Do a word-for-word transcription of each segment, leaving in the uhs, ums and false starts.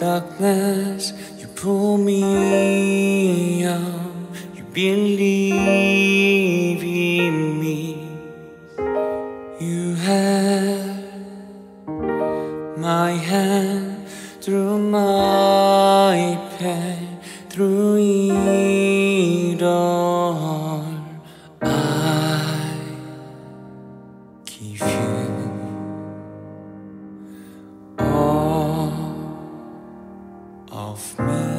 darkness, you pull me out. You believe in me. You held my hand through my pain, through it all. I give you all of me.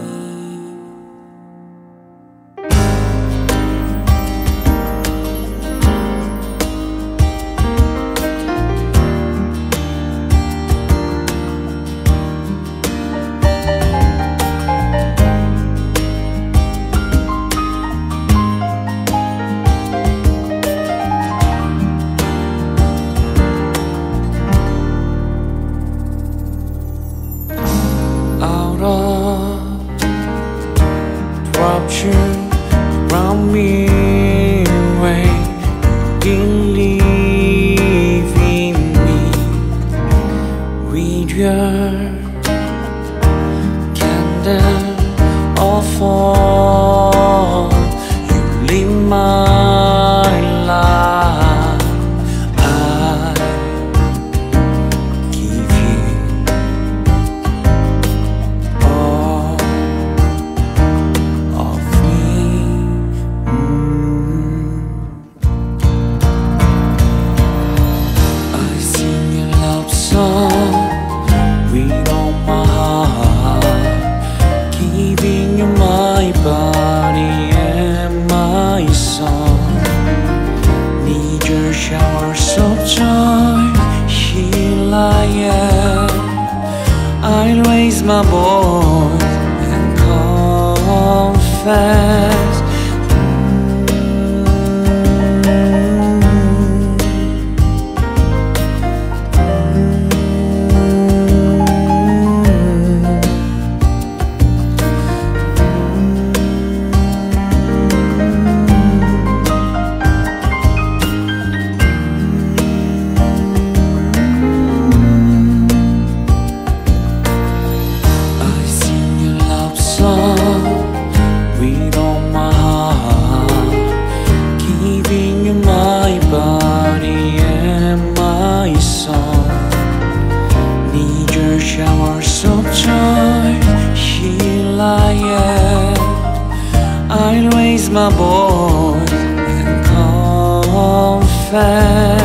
Around me, believe in me. With your candle of all, you live my life. I give you all with all my heart, giving you my body and my soul. Need your showers of joy, here I am. I raise my voice and confess. Showers of joy, here I am. I raise my voice and confess.